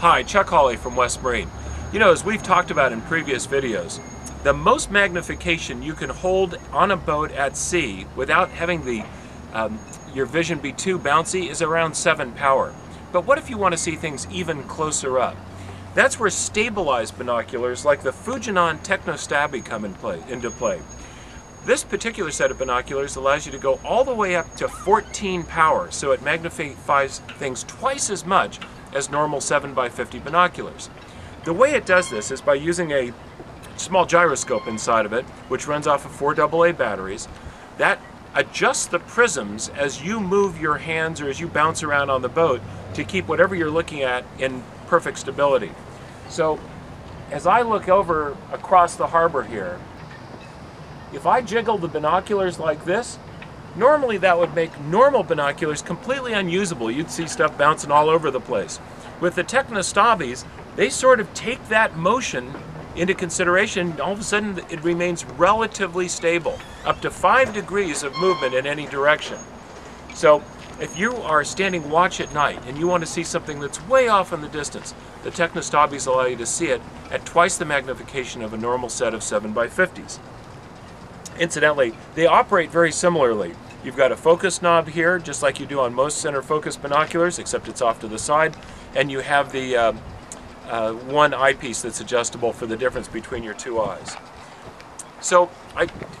Hi, Chuck Hawley from West Marine. You know, as we've talked about in previous videos, the most magnification you can hold on a boat at sea without having the your vision be too bouncy is around 7 power. But what if you want to see things even closer up? That's where stabilized binoculars like the Fujinon Techno-Stabi come into play. This particular set of binoculars allows you to go all the way up to 14 power, so it magnifies things twice as much as normal 7x50 binoculars. The way it does this is by using a small gyroscope inside of it, which runs off of 4 AA batteries. That adjusts the prisms as you move your hands or as you bounce around on the boat to keep whatever you're looking at in perfect stability. So as I look over across the harbor here, if I jiggle the binoculars like this, normally that would make normal binoculars completely unusable. You'd see stuff bouncing all over the place. With the Techno-Stabis, they sort of take that motion into consideration. All of a sudden it remains relatively stable, up to 5 degrees of movement in any direction. So if you are standing watch at night and you want to see something that's way off in the distance, the Techno-Stabis allow you to see it at twice the magnification of a normal set of 7x50s. Incidentally, they operate very similarly. You've got a focus knob here, just like you do on most center focus binoculars, except it's off to the side, and you have the one eyepiece that's adjustable for the difference between your two eyes. So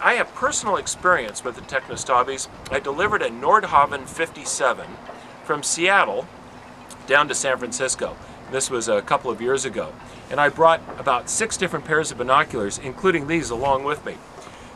I have personal experience with the Techno-Stabis. I delivered a Nordhavn 57 from Seattle down to San Francisco. This was a couple of years ago, and I brought about 6 different pairs of binoculars, including these, along with me.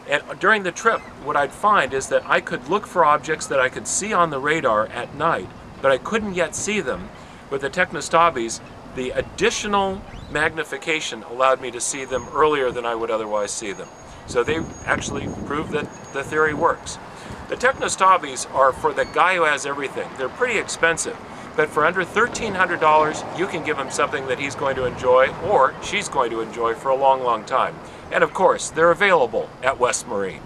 And during the trip, what I'd find is that I could look for objects that I could see on the radar at night, but I couldn't yet see them. With the Techno-Stabis, the additional magnification allowed me to see them earlier than I would otherwise see them. So they actually prove that the theory works. The Techno-Stabis are for the guy who has everything. They're pretty expensive, but for under $1,300, you can give him something that he's going to enjoy or she's going to enjoy for a long, long time. And of course, they're available at West Marine.